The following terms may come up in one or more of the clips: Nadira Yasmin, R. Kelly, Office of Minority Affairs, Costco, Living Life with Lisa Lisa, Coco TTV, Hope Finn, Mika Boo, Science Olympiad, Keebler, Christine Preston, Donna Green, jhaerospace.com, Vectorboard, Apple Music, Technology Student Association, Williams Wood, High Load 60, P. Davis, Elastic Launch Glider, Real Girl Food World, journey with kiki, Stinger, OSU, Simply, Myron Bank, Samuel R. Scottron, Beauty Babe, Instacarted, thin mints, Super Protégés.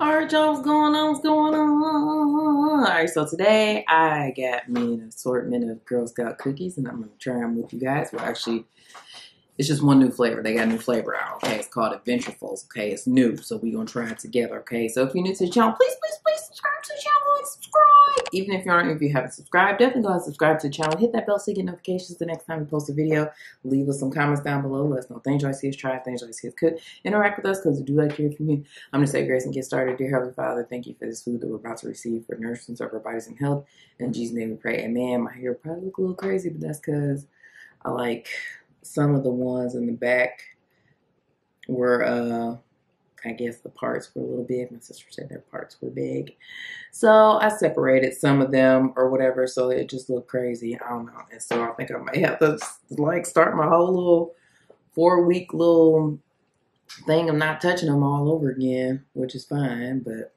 Alright y'all, what's going on? What's going on? Alright, so today I got me an assortment of Girl Scout cookies and I'm going to try them with you guys. Well, actually, it's just one new flavor. They got a new flavor out, okay? It's called Adventurefuls, okay? It's new, so we're going to try it together, okay? So if you're new to the channel, please subscribe to the channel and subscribe. Even if you aren't, if you haven't subscribed, definitely go ahead and subscribe to the channel. Hit that bell so you get notifications the next time we post a video. Leave us some comments down below. Let us know things you like to see us try, things you like to see us cook. Interact with us because we do like to hear from you. I'm going to say grace and get started. Dear Heavenly Father, thank you for this food that we're about to receive for nourishment of our bodies and health. In Jesus' name we pray. Amen. My hair probably look a little crazy, but that's because I like... some of the ones in the back were, I guess the parts were a little big. My sister said their parts were big. So I separated some of them or whatever, so it just looked crazy. I don't know. And so I think I might have to like start my whole little 4-week little thing of not touching them all over again, which is fine. But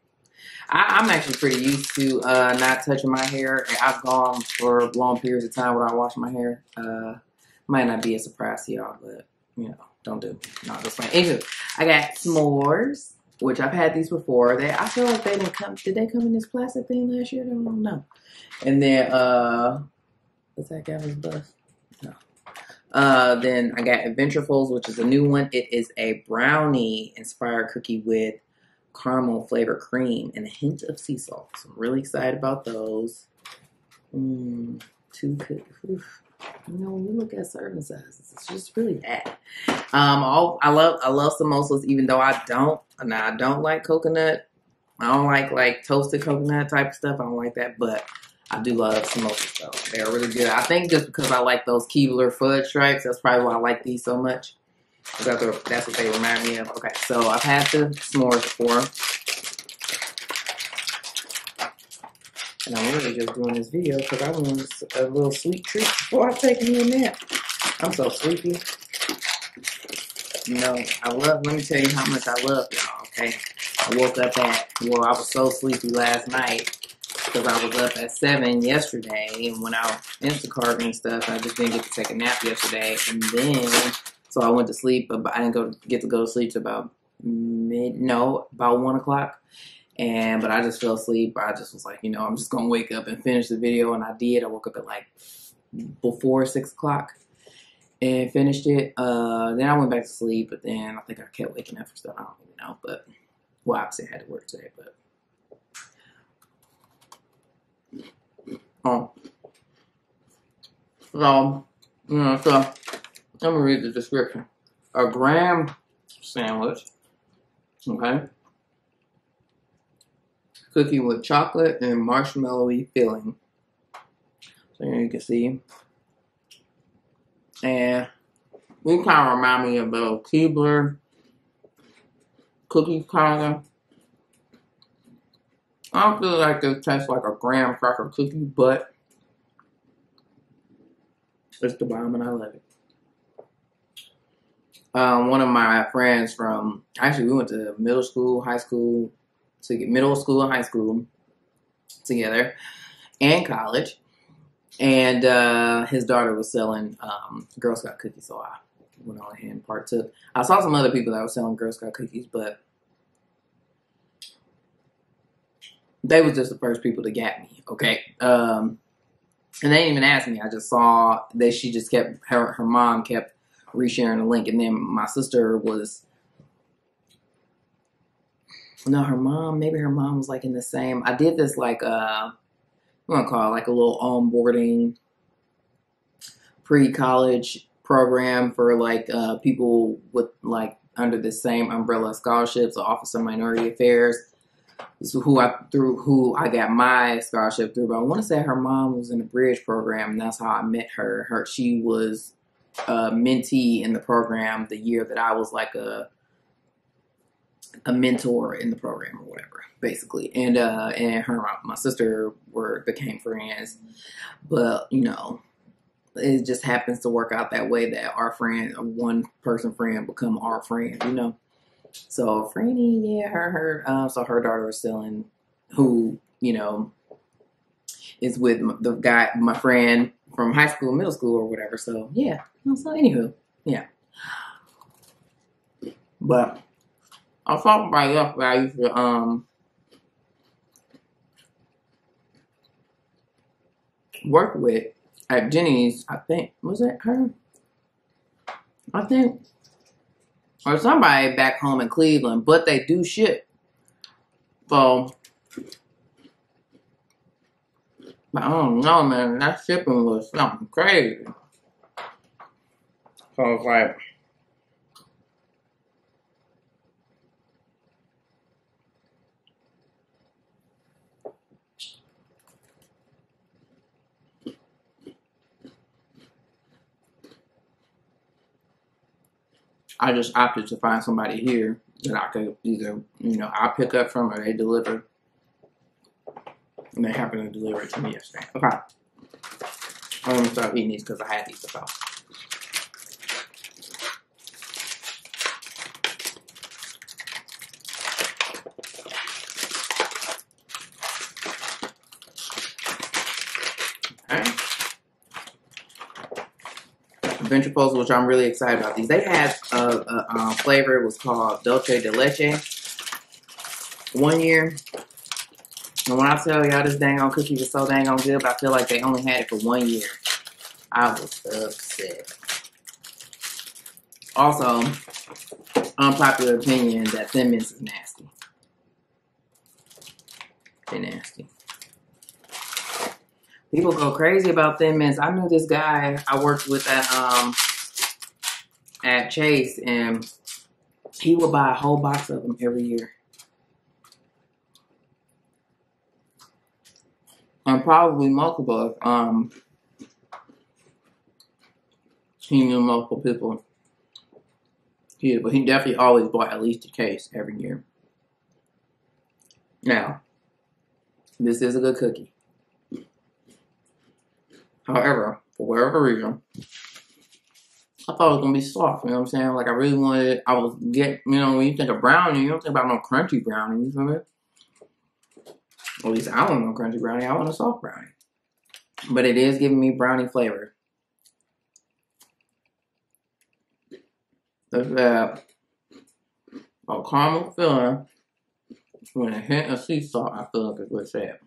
I'm actually pretty used to not touching my hair. I've gone for long periods of time without washing my hair. Might not be a surprise to y'all, but, you know, don't do it. Not this one. Anywho, I got s'mores, which I've had these before. I feel like they didn't come. Did they come in this plastic thing last year? I don't know. And then, what's that Gavin's Bus? No. Then I got Adventurefuls, which is a new one. It is a brownie-inspired cookie with caramel-flavored cream and a hint of sea salt. So I'm really excited about those. Two cookies. You know, when you look at serving sizes, it's just really bad. I love samosas, even though I don't like coconut. I don't like toasted coconut type of stuff. I don't like that, but I do love samosas though. They're really good. I think just because I like those Keebler fudge stripes, that's probably why I like these so much. That's what they remind me of. Okay, so I've had the s'mores before. And I'm really just doing this video because I want a little sweet treat before I take me a nap. I'm so sleepy. You know, let me tell you how much I love y'all, okay? I woke up well, I was so sleepy last night because I was up at 7 yesterday and went out Instacarted and stuff. I just didn't get to take a nap yesterday. And then, so I went to sleep, but I didn't get to go to sleep till about about 1 o'clock. But I just fell asleep. I just was like, you know, I'm just going to wake up and finish the video. And I did. I woke up at like before 6 o'clock and finished it. Then I went back to sleep. But then I think I kept waking up for stuff. I don't even know. But, well, obviously I had to work today. But, so, you know, let me read the description. A graham sandwich. Okay. Cookie with chocolate and marshmallowy filling. So you can see. And these kind of remind me of those Keebler cookies, kind of. I don't feel like this tastes like a graham cracker cookie, but it's the bomb and I love it. One of my friends from, actually we went to middle school and high school together and college, and his daughter was selling Girl Scout cookies, so I went on ahead and partook. I saw some other people that were selling Girl Scout cookies, but they was just the first people to get me, okay? And they didn't even ask me. I just saw that she just kept, her mom kept resharing the link, and then my sister was... No, her mom, maybe her mom was like in the same. I did this like, I'm gonna call it like a little onboarding pre-college program for like people with like under the same umbrella scholarships, the Office of Minority Affairs, who I got my scholarship through. But I want to say her mom was in the bridge program, and that's how I met her. She was a mentee in the program the year that I was like a mentor in the program or whatever, basically. And her and my sister became friends. But, you know, it just happens to work out that way that our friend, one person friend become our friend, you know. So Franny, yeah, so her daughter was selling, who, you know, is with the guy, my friend from high school, middle school or whatever. So yeah. So anywho, yeah. But I thought somebody else that I used to, work with at Jenny's, I think, was that her? I think, or somebody back home in Cleveland, but they do ship. So, I don't know, man, that shipping was something crazy. So it's like, I just opted to find somebody here that I could either, you know, I pick up from or they deliver. And they happened to deliver it to me yesterday. Okay. I'm going to start eating these because I had these about. Adventurefuls, which I'm really excited about. These, they had a flavor, it was called Dulce de Leche one year, and when I tell y'all this dang on cookie was so dang on good, but I feel like they only had it for 1 year. I was upset. Also, unpopular opinion that Thin Mints is nasty. They're nasty. People go crazy about Thin Mints. I knew this guy I worked with at Chase, and he would buy a whole box of them every year. And probably multiple. He knew multiple people. Yeah, but he definitely always bought at least a case every year. Now, this is a good cookie. However, for whatever reason, I thought it was going to be soft, you know what I'm saying? Like, I really wanted, I was getting, you know, when you think of brownie, you don't think about no crunchy brownie, you feel me? At least I don't want no crunchy brownie, I want a soft brownie. But it is giving me brownie flavor. There's that, a caramel filling, with a hint of sea salt, I feel like is what's that.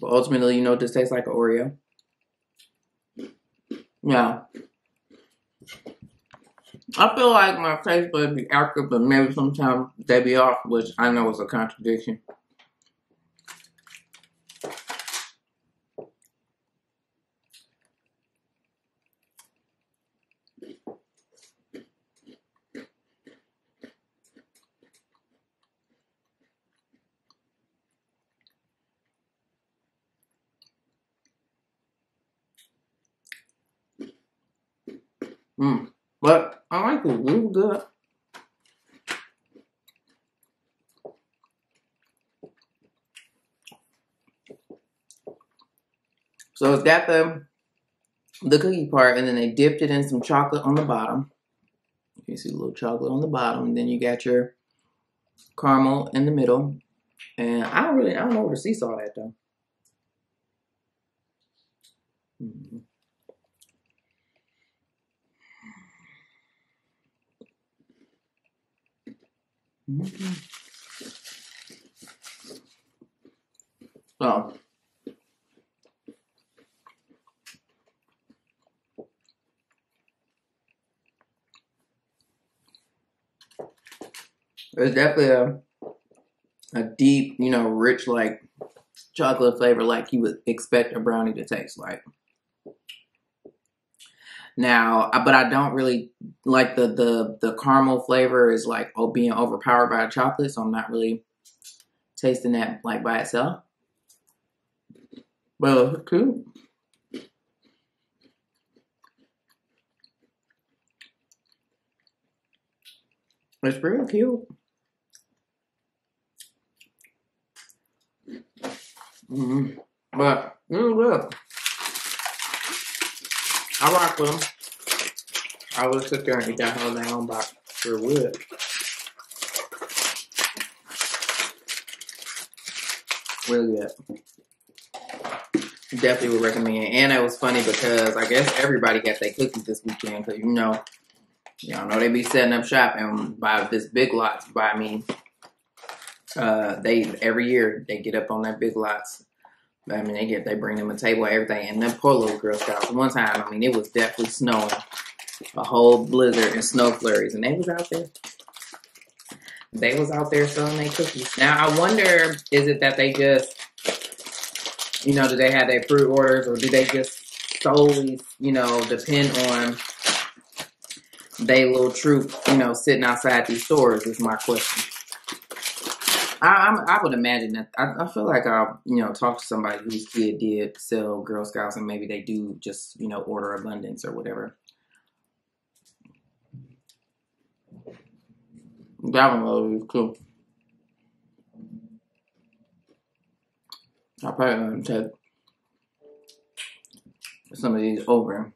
But ultimately, you know, this tastes like an Oreo. Now, I feel like my taste buds be active, but maybe sometimes they be off, which I know is a contradiction. But I like it real good. So it's got the cookie part, and then they dipped it in some chocolate on the bottom. You can see a little chocolate on the bottom, and then you got your caramel in the middle. And I don't know where the sea salt at though. So, there's definitely a deep, you know, rich, like, chocolate flavor like you would expect a brownie to taste like. Now, but I don't really like the caramel flavor is like being overpowered by the chocolate, so I'm not really tasting that like by itself. But it was cute. It's real cute. But really good. I rock with them. I would sit there and eat that whole damn box. Sure would. Really good. definitely would recommend. And it was funny because I guess everybody got their cookies this weekend because, y'all know they be setting up shop and by this Big Lots. By every year they get up on that Big Lots. They bring them a table, everything, and them poor little Girl Scouts. One time, it was definitely snowing, a whole blizzard and snow flurries, and they was out there. They was out there selling their cookies. Now I wonder, is it that they just, do they have their fruit orders, or do they just solely, depend on their little troop, sitting outside these stores? Is my question. I would imagine that. I feel like I'll, talk to somebody whose kid did sell Girl Scouts, and maybe they do just, order abundance or whatever. That one was cool. I'll probably take some of these over.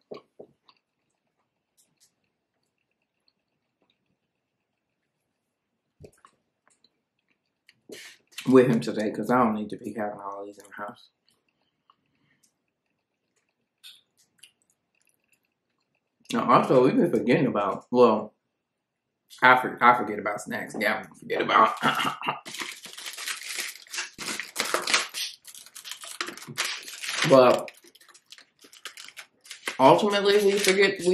With him today, because I don't need to be having all these in the house. Now, also, we've been forgetting about, I forget about snacks. Yeah, I forget about. But ultimately, we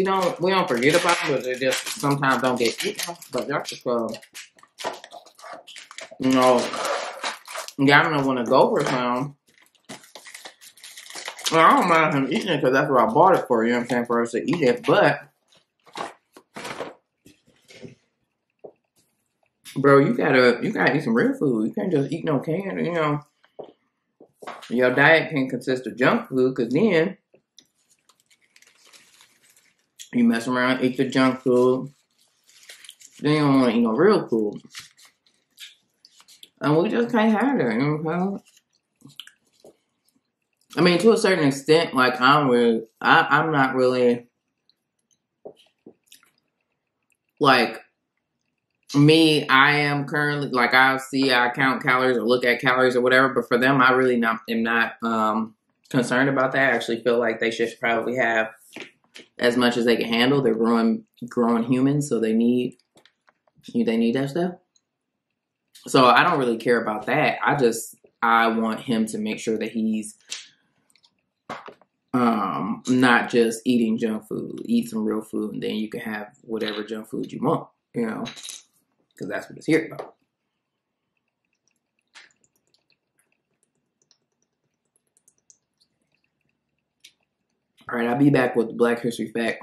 don't forget about them, but they just sometimes don't get eaten. But that's because, y'all don't want to go for some. Well, I don't mind him eating it because that's what I bought it for, for us to eat it. But, bro, you gotta eat some real food. You can't just eat no canned, Your diet can consist of junk food because then you mess around, eat the junk food. Then you don't want to eat no real food. And we just can't have it, to a certain extent, I'm not really, I am currently, I count calories or look at calories or whatever, but for them, I really am not concerned about that. I actually feel like they should probably have as much as they can handle. They're growing humans, so they need that stuff. So I don't really care about that. I want him to make sure that he's not just eating junk food. Eat some real food, and then you can have whatever junk food you want, because that's what it's here about. All right, I'll be back with the Black History Fact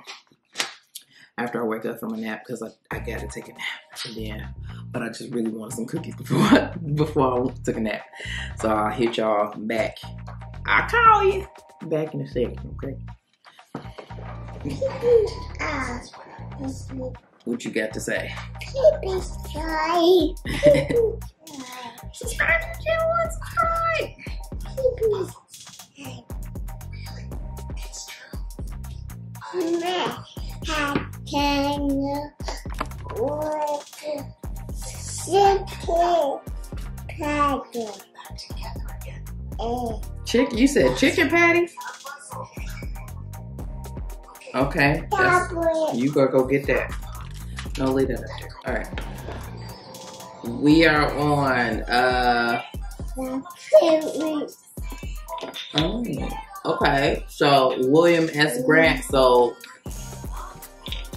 after I wake up from a nap, because I got to take a nap. But I just really wanted some cookies before I took a nap. So I'll hit y'all back. I'll call you back in a second, okay? What you got to say? She's trying to get what's hard. It's true. Can you work Simply patty? You said chicken patties? Okay. You go get that. No, leave that up there. All right. We are on. Okay. So William S. Grant. So.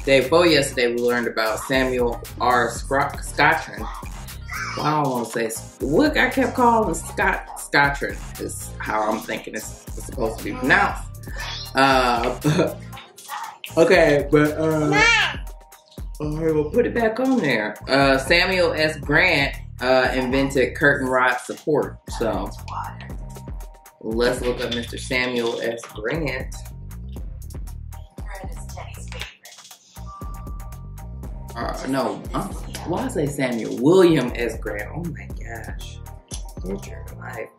Day before yesterday, we learned about Samuel R. Scottron. Well, I don't want to say what I kept calling Scottron is how I'm thinking it's supposed to be pronounced. We'll put it back on there. Samuel S. Grant invented curtain rod support. So let's look up Mr. Samuel S. Grant. Why say Samuel? William S. Grant. Oh my gosh. Get your life.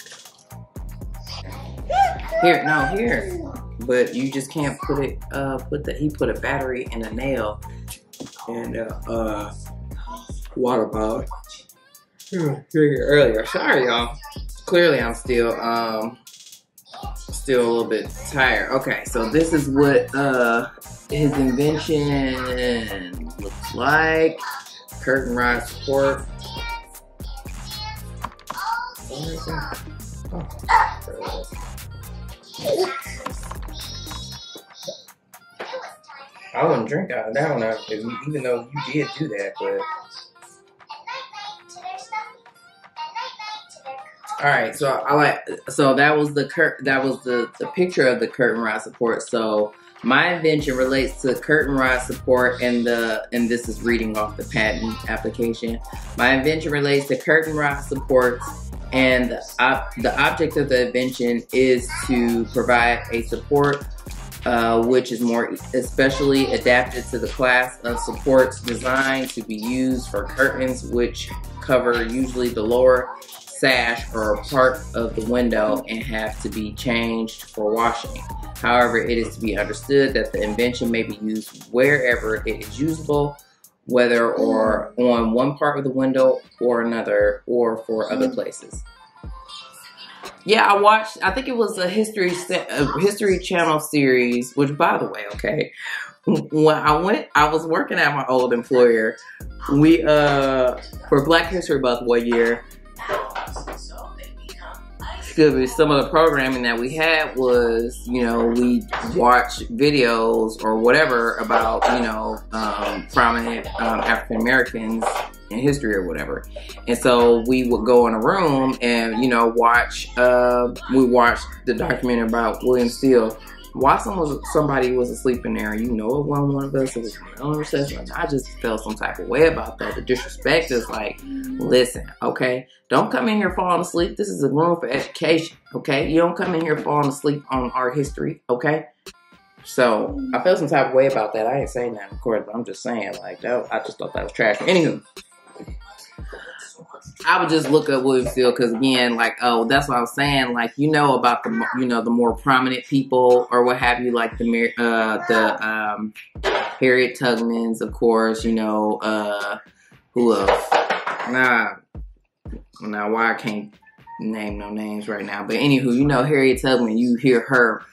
Here. But you just can't put it, he put a battery and a nail and a water bottle. Earlier. Sorry, y'all. Clearly I'm still, Still a little bit tired. Okay, so this is what his invention looks like. Curtain rod support. I wouldn't drink out of that one, even though you did do that, but. All right, so I like, so that was the picture of the curtain rod support. So my invention relates to curtain rod support, and this is reading off the patent application. My invention relates to curtain rod supports, and the object of the invention is to provide a support which is more especially adapted to the class of supports designed to be used for curtains, which cover usually the lower sash or part of the window and have to be changed for washing. However, it is to be understood that the invention may be used wherever it is usable, whether or on one part of the window or another, or for other places. Yeah, I watched, I think it was a History Channel series, which, by the way, okay, when I was working at my old employer, we, for Black History Month one year, some of the programming that we had was, you know, we watched videos or whatever about, you know, prominent African Americans in history or whatever. And so we would go in a room and, you know, watch, we watched the documentary about William Still. While somebody was asleep in there, you know, it wasn't one of us, it was my own recession. I just felt some type of way about that. The disrespect is like, listen, okay, don't come in here falling asleep. This is a room for education, okay? You don't come in here falling asleep on our history, okay? So I felt some type of way about that. I ain't saying that, of course, but I'm just saying, like, that, I just thought that was trash. Anywho, I would just look up William Still because, again, like, oh, that's what I was saying. Like, you know about the, you know, the more prominent people or what have you, like the Harriet Tubmans, of course. You know, who else? Nah, why I can't name no names right now. But anywho, you know Harriet Tubman. You hear her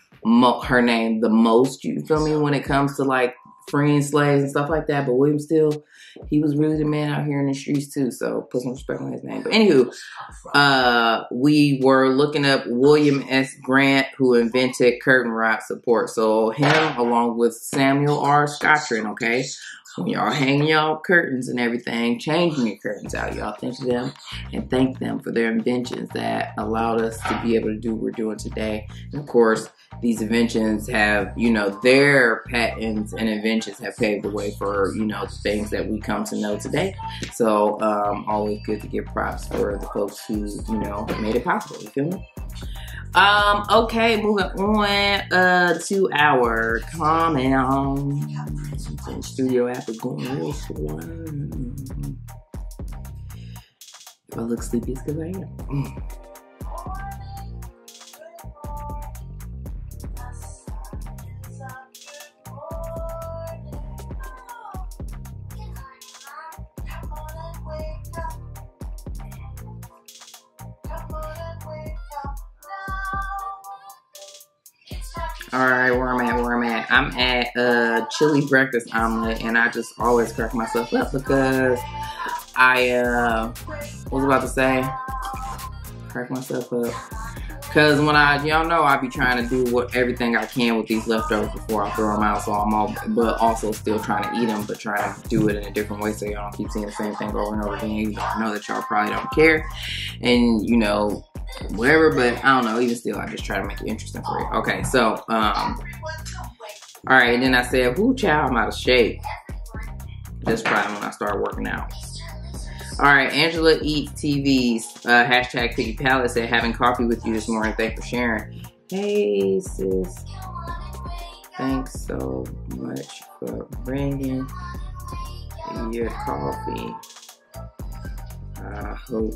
name the most. You feel me when it comes to like freeing slaves and stuff like that. But William Still, he was really the man out here in the streets too, so put some respect on his name. But anywho, we were looking up William S. Grant, who invented curtain rod support. So him along with Samuel R. Scottron, okay? When y'all hang y'all curtains and everything, changing your curtains out, y'all think of them and thank them for their inventions that allowed us to be able to do what we're doing today. And of course, these inventions have, you know, their patents and inventions have paved the way for, you know, things that we come to know today. So, always good to give props for the folks who, you know, made it possible. You feel me? Okay, moving on to our comment on studio app is going real slow. If I look sleepy, it's because I am. Alright, where I'm at. I'm at chili breakfast omelet, and I just always crack myself up because I, crack myself up. Because when y'all know I be trying to do everything I can with these leftovers before I throw them out, so I'm all, but also still trying to eat them, but trying to do it in a different way so y'all don't keep seeing the same thing over and over again, even though I know that y'all probably don't care. And, you know, whatever, but I don't know, even still, I just try to make it interesting for you. Okay, so, alright, and then I said, whoo, child, I'm out of shape. That's probably when I start working out. Alright, AngelaEatsTV's hashtag PiggyPalette said, having coffee with you this morning, thanks for sharing. Hey, sis. Thanks so much for bringing your coffee. I hope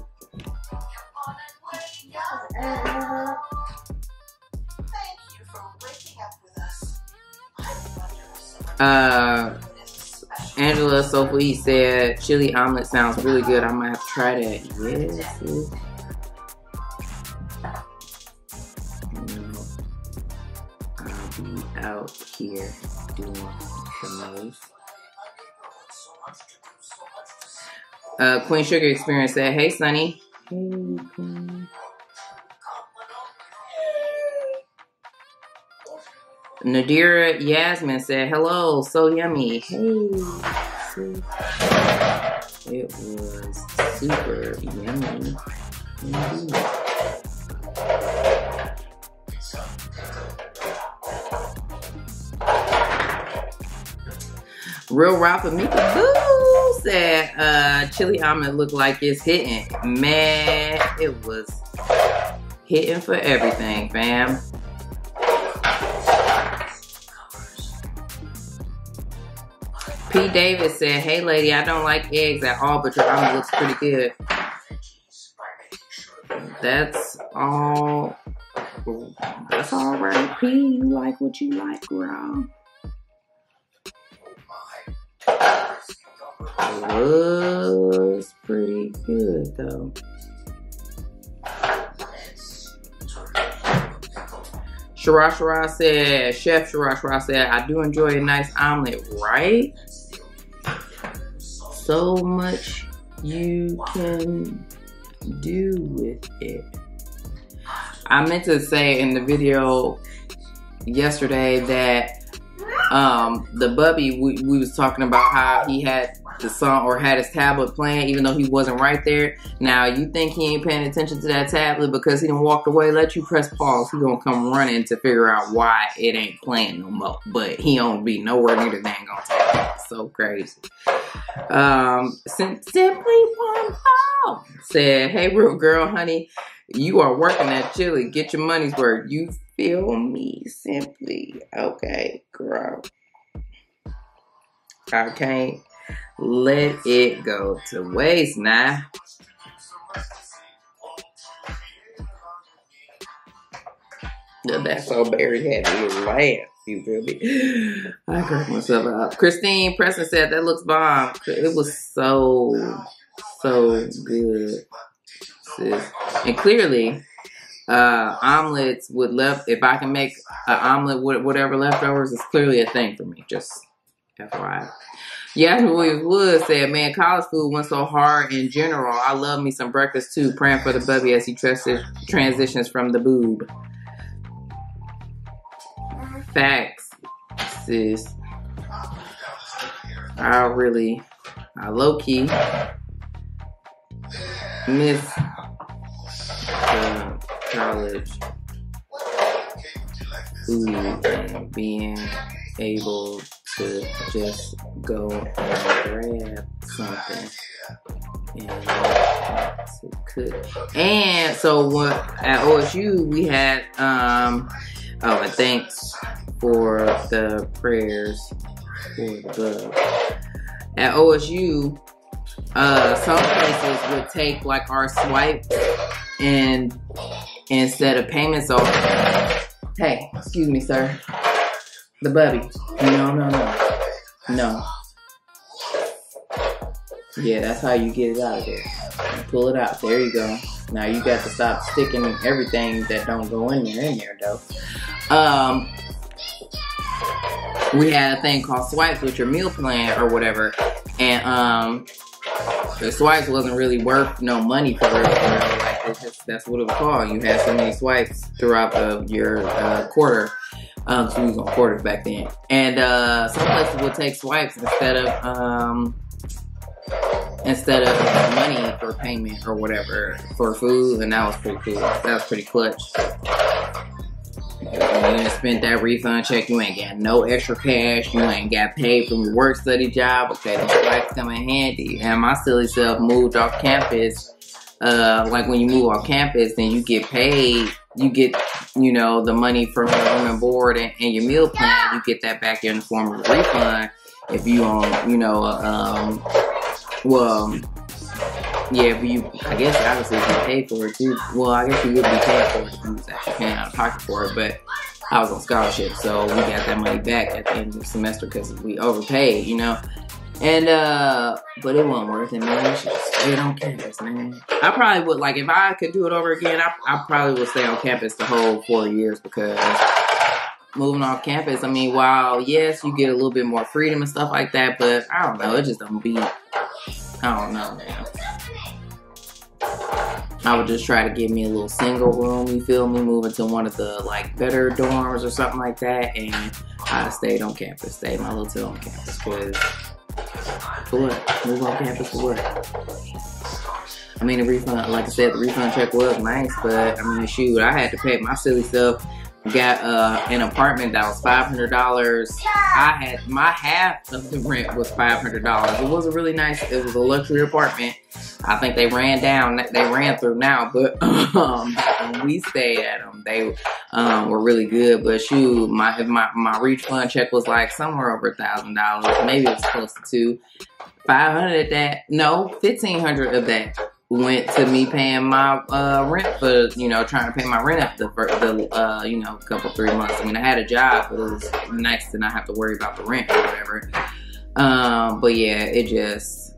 Angela Sophie said chili omelet sounds really good. I might have to try that. Yes. here doing the Queen Sugar Experience said, "Hey, Sonny." Hey, Queen. Nadira Yasmin said, "Hello, so yummy." Hey. It was super yummy. Real Rap and Mika Boo said, "Chili almond looked like it's hitting." Man, it was hitting for everything, fam. P. Davis said, "Hey, lady, I don't like eggs at all, but your almond looks pretty good." That's all. That's all right, P. You like what you like, girl. Looks pretty good, though. Shira said, Chef Shira said, "I do enjoy a nice omelet, right? So much you can do with it." I meant to say in the video yesterday that the Bubby, we was talking about how he had the song or had his tablet playing even though he wasn't right there. Now you think he ain't paying attention to that tablet because he done walked away, let you press pause. He gonna come running to figure out why it ain't playing no more. But he don't be nowhere near the dang on tablet. So crazy. Simply One Call said, "Hey, real girl, honey, you are working at Chili. Get your money's worth. You feel me, Simply." Okay, girl. I can't let it go to waste now. That's all Barry had to laugh. You feel me? I cracked myself up. Christine Preston said, "That looks bomb. It was so good." And clearly, omelets with left. If I can make an omelet with whatever leftovers, it's clearly a thing for me. Just FYI. Yes, Williams Wood said, "Man, college food went so hard in general. I love me some breakfast too. Praying for the Bubby as he transitions from the boob." Facts, sis. I low key miss the college food and being able to just go and grab something and to cook. And so what at OSU we had oh, and thanks for the prayers for the bug. At OSU, some places would take like our swipe and instead of payments over. Hey, excuse me, sir. The Bubby. No. Yeah, that's how you get it out of there. You pull it out. There you go. Now you got to stop sticking everything that don't go in there though. We had a thing called swipes with your meal plan or whatever, and the swipes wasn't really worth no money for real. Like it's just, that's what it was called. You had so many swipes throughout your quarter. So we was on quarters back then, and some places would take swipes instead of money for payment or whatever for food, and that was pretty cool. That was pretty clutch. You done spent that refund check, you ain't got no extra cash, you ain't got paid from your work study job. Okay, those swipes come in handy. And my silly self moved off campus. Like when you move off campus, then you get paid, you get, you know, the money from your room and board and your meal plan, you get that back in the form of a refund if you on, you know, well, yeah, but you, I guess obviously you can pay for it too. Well, I guess you would be paying for it if you was actually paying out of pocket for it, but I was on scholarship, so we got that money back at the end of the semester because we overpaid, you know? And, but it wasn't worth it, man. It on campus, man. I probably would, like, if I could do it over again, I probably would stay on campus the whole 4 years because moving off campus, I mean, while yes, you get a little bit more freedom and stuff like that, but I don't know, it just don't be, I don't know, man. I would just try to get me a little single room, you feel me, move into one of the like better dorms or something like that, and I stayed on campus, stayed my little tail on campus, because for what? Move on campus for what? I mean, the refund, like I said, the refund check was nice, but I mean, shoot, I had to pay my silly stuff. Got an apartment that was $500. I had, my half of the rent was $500. It was a really nice, it was a luxury apartment. I think they ran down, they ran through now, but when we stayed at them, they were really good. But shoot, my refund check was like somewhere over $1,000. Maybe it was close to $500 of that. No, $1,500 of that went to me paying my rent for, you know, trying to pay my rent after the you know, couple 3 months. I mean, I had a job, but it was nice to not have to worry about the rent or whatever. But yeah, it just,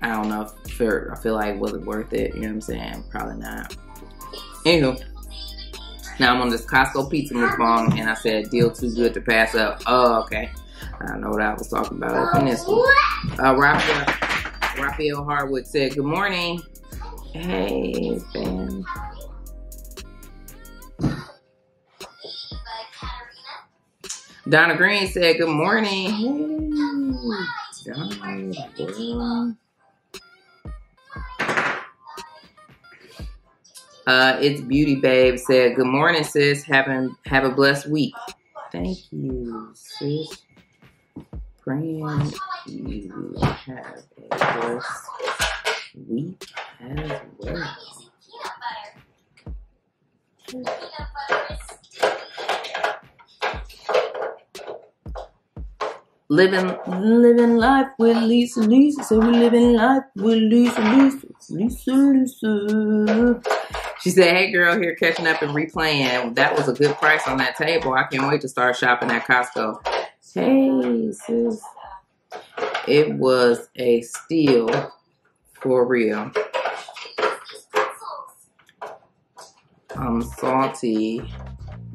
I don't know, I feel like, was it worth it? You know what I'm saying? Probably not. Anywho, now I'm on this Costco pizza mukbang, and I said, deal too good to pass up. Oh, okay. I don't know what I was talking about up in this one. Raphael Harwood said, good morning. Hey, fam. Donna Green said, good morning. Hey, Donna. It's Beauty Babe said, good morning, sis. Have a blessed week. Thank you, sis. Praying you have a blessed week as well. Living life with Lisa Lisa. So we're living life with Lisa Lisa. She said, hey girl, here catching up and replaying. That was a good price on that table. I can't wait to start shopping at Costco. Hey sis. It was a steal. For real. I'm salty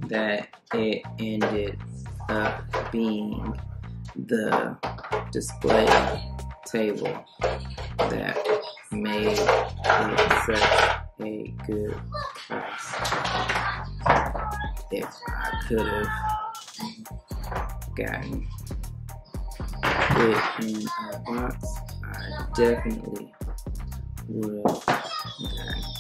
that it ended up being the display table that made it such a good price. If I could have gotten it in a box, I definitely would have gotten it.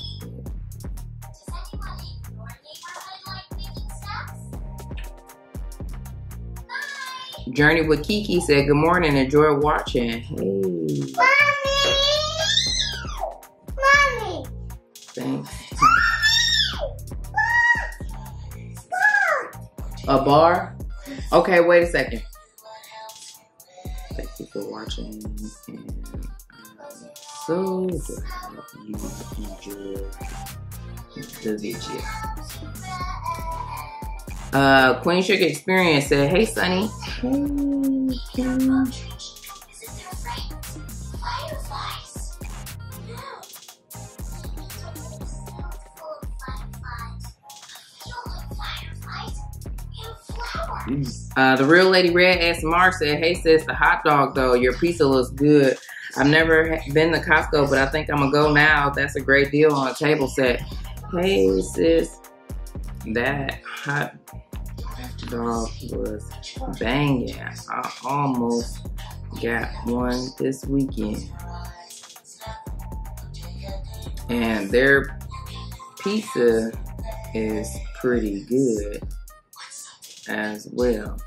Journey with Kiki said, good morning, enjoy watching. Hey. Mommy! Thanks. Mommy! A bar? Okay, wait a second. Thank you for watching, and I'm so glad you enjoyed the video. Queen Sugar Experience said, hey, Sonny. Hey, Sonny. The Real Lady Red S. said, hey, sis, the hot dog, though. Your pizza looks good. I've never been to Costco, but I think I'm going to go now. That's a great deal on a table set. Hey, sis. That hot dog was banging. I almost got one this weekend. And their pizza is pretty good as well.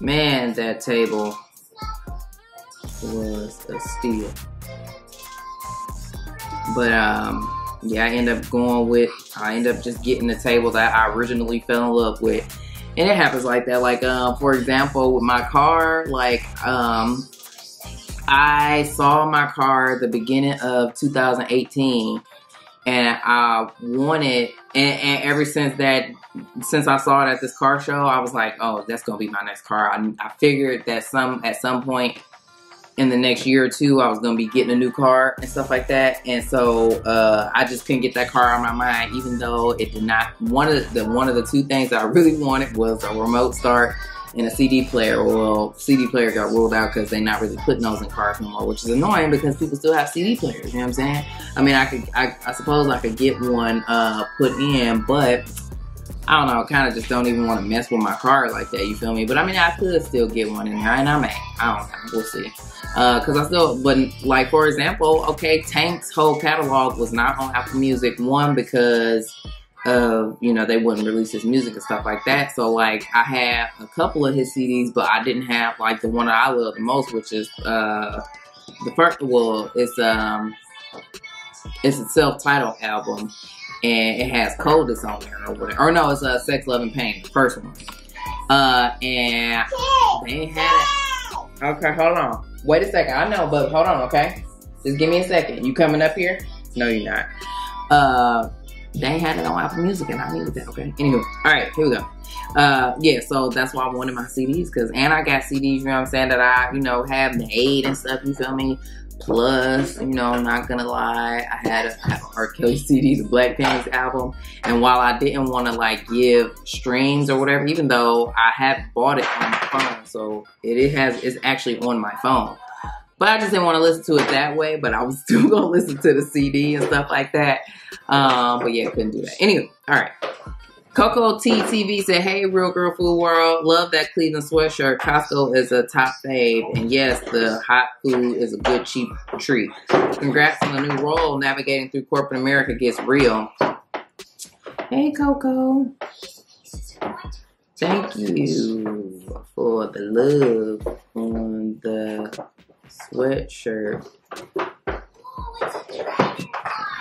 Man, that table was a steal. But, yeah, I end up just getting the table that I originally fell in love with. And it happens like that. Like, for example, with my car, like, I saw my car at the beginning of 2018, and I wanted, and ever since that, since I saw it at this car show, I was like, oh, that's going to be my next car. I figured that at some point, in the next year or two, I was going to be getting a new car and stuff like that. And so I just couldn't get that car out of my mind, even though it did not. One of the two things that I really wanted was a remote start and a CD player. Well, CD player got ruled out because they're not really putting those in cars no more, which is annoying because people still have CD players, you know what I'm saying? I mean, I suppose I could get one put in, but I don't know, I kind of just don't even want to mess with my car like that, you feel me? But I mean, I could still get one in there, and I may. I don't know, we'll see. Because I still, but like, for example, okay, Tank's whole catalog was not on Apple Music, one, because you know, they wouldn't release his music and stuff like that. So like, I had a couple of his CDs, but I didn't have like the one that I love the most, which is the first. Well, it's a self-titled album, and it has Coldest on there or whatever. Or no, it's a Sex, Love, and Pain, the first one. And they had it. Okay, hold on. Wait a second. I know, but hold on. Okay, just give me a second. You coming up here? No, you're not. They had it on Apple Music, and I needed that, okay? Anyway, all right, here we go. Yeah, so that's why I wanted my CDs, because, and I got CDs, you know what I'm saying, that I, you know, have made and stuff, you feel me? Plus, you know, I'm not gonna lie, I had an R. Kelly CD, the Black Panties album, and while I didn't want to, like, give streams or whatever, even though I have bought it on my phone, so it's actually on my phone. But I just didn't want to listen to it that way, but I was still going to listen to the CD and stuff like that. But yeah, couldn't do that. Anyway, all right. Coco TTV said, hey, Real Girl Food World. Love that Cleveland sweatshirt. Costco is a top fave. And yes, the hot food is a good, cheap treat. Congrats on the new role. Navigating through corporate America gets real. Hey, Coco. Thank you for the love on the sweatshirt.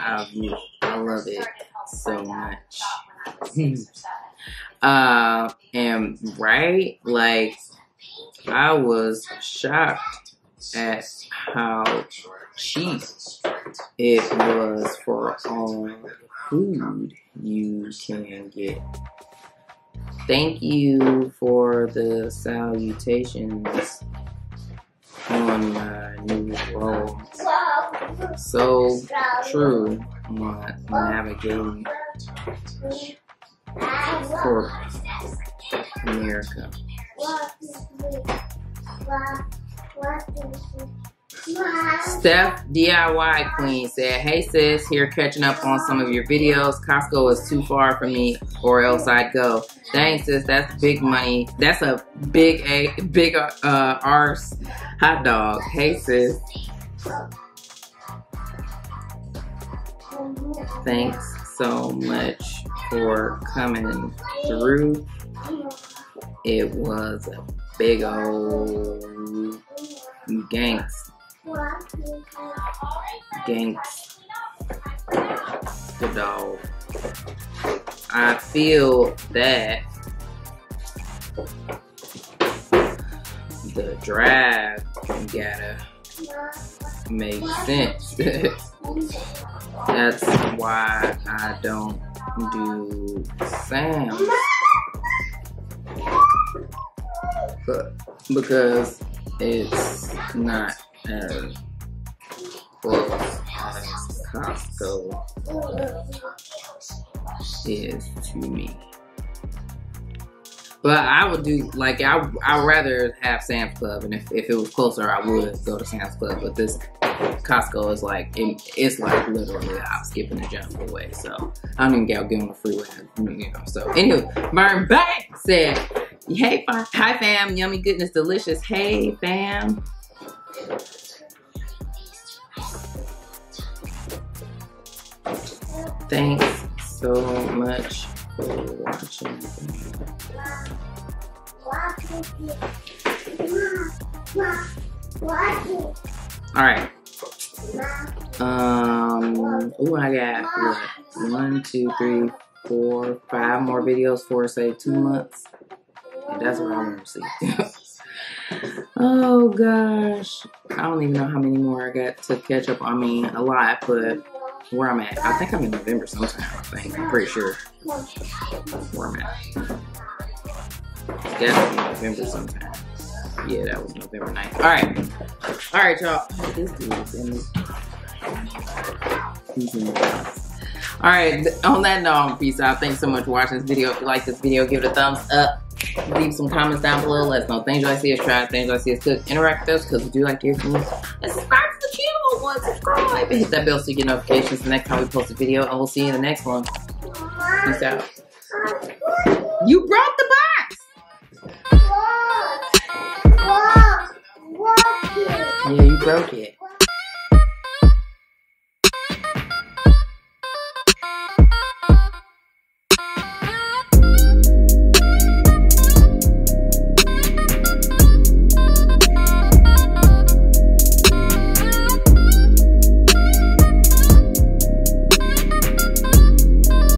I love it so much. And right, like, I was shocked at how cheap it was for all food you can get. Thank you for the salutations on my new role. So true, my navigating for America. Steph DIY Queen said, hey sis, here catching up on some of your videos. Costco is too far for me or else I'd go. Dang sis, that's big money. That's a big arse hot dog. Hey sis. Thanks so much for coming through. It was a big old gangs. The dog. I feel that the drive gotta make sense. That's why I don't do Sam's, because it's not as close as Costco is to me. But I would do, like, I'd rather have Sam's Club, and if it was closer, I would go to Sam's Club. But this Costco is like, it's like literally, I'm skipping the jump away. So I don't even get on the freeway, you know. So anyway, Myron Bank said, hey, hi fam, yummy goodness, delicious. Hey fam. Thanks so much for watching. Alright. Ooh, I got what? 1, 2, 3, 4, 5 more videos for, say, 2 months. And that's what I want to see. Oh gosh. I don't even know how many more I got to catch up. I mean, a lot, but where I'm at. I think I'm in November sometime, I think. I'm pretty sure where I'm at. Definitely November sometime. Yeah, that was November 9th. All right, y'all. This dude is in this. He's in this. All right, on that note, peace out. Thanks so much for watching this video. If you like this video, give it a thumbs up. Leave some comments down below. Let us know things you like to see us try, things you like to see us cook. Interact with us because we do like to hear from you. And subscribe to the channel. One, subscribe. And hit that bell so you get notifications the next time we post a video. And we'll see you in the next one. Peace out. You brought the box! Yeah, you broke it.